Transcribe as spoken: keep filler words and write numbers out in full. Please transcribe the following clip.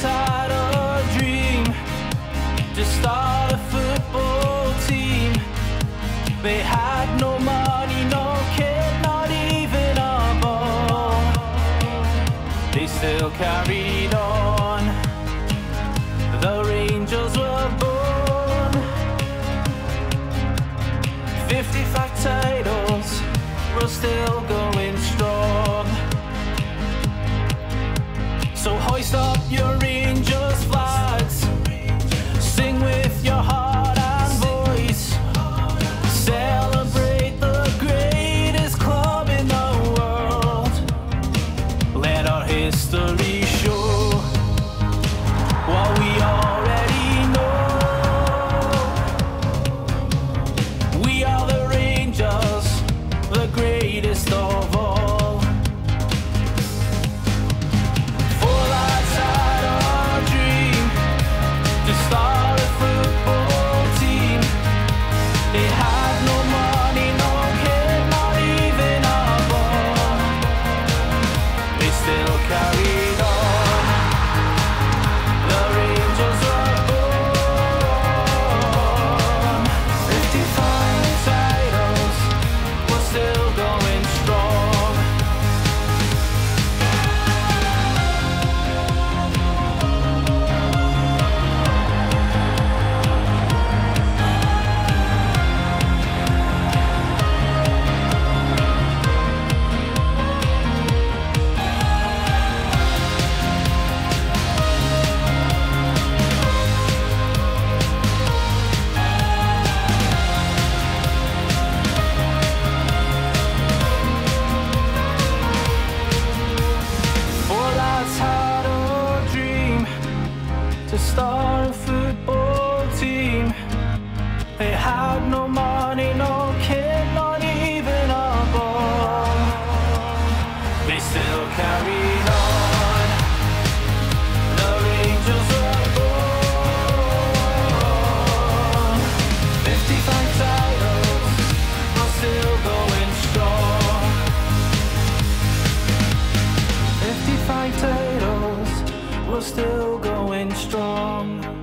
inside a dream to start a football team. They had no money, no kid, not even a ball. They still carried on. The Rangers were born. fifty-five titles were still going strong. So hoist up your Rangers flags, sing with your heart and voice, celebrate the greatest club in the world. Let our history show what we already know. We are the Rangers, the greatest of all. Star football team. They had no money, no kid, not even a ball. They still carried on. The Rangers were born. fifty-five titles are still going strong. fifty-five titles, we're still going strong.